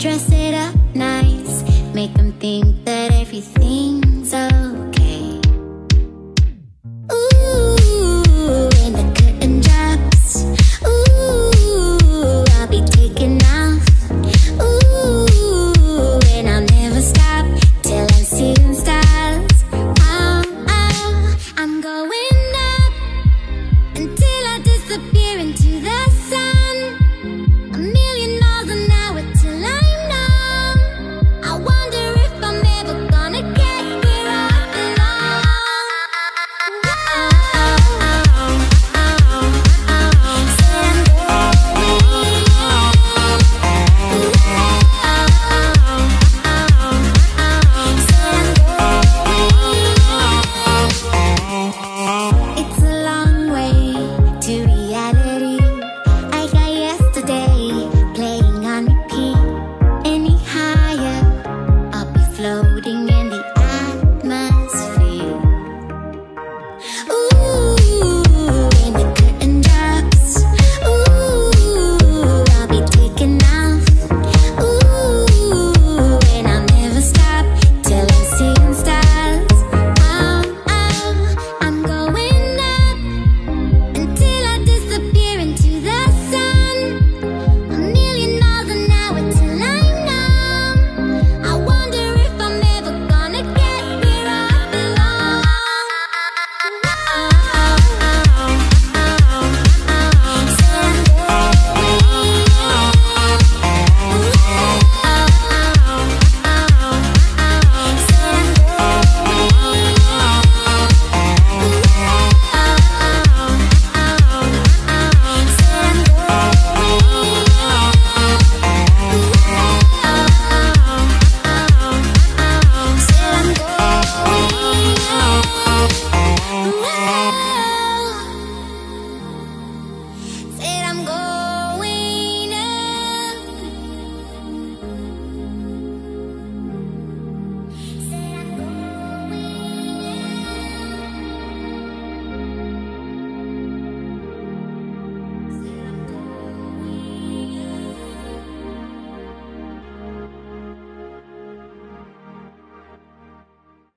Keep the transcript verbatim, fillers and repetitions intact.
dress it up nice, make them think that everything